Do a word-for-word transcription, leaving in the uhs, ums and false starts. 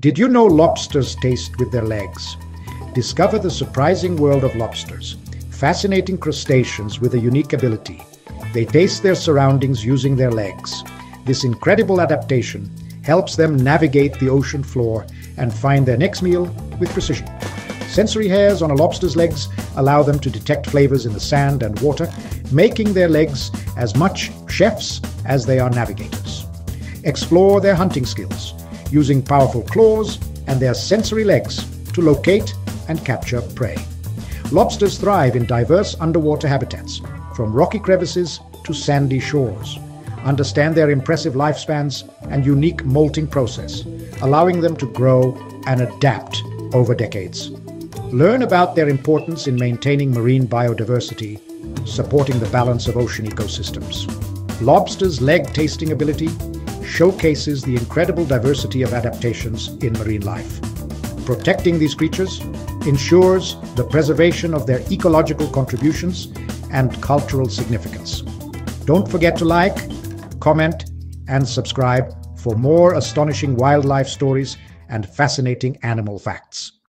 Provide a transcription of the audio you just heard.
Did you know lobsters taste with their legs? Discover the surprising world of lobsters, fascinating crustaceans with a unique ability. They taste their surroundings using their legs. This incredible adaptation helps them navigate the ocean floor and find their next meal with precision. Sensory hairs on a lobster's legs allow them to detect flavors in the sand and water, making their legs as much chefs as they are navigators. Explore their hunting skills, using powerful claws and their sensory legs to locate and capture prey. Lobsters thrive in diverse underwater habitats, from rocky crevices to sandy shores. Understand their impressive lifespans and unique molting process, allowing them to grow and adapt over decades. Learn about their importance in maintaining marine biodiversity, supporting the balance of ocean ecosystems. Lobster's leg tasting ability showcases the incredible diversity of adaptations in marine life. Protecting these creatures ensures the preservation of their ecological contributions and cultural significance. Don't forget to like, comment, and subscribe for more astonishing wildlife stories and fascinating animal facts.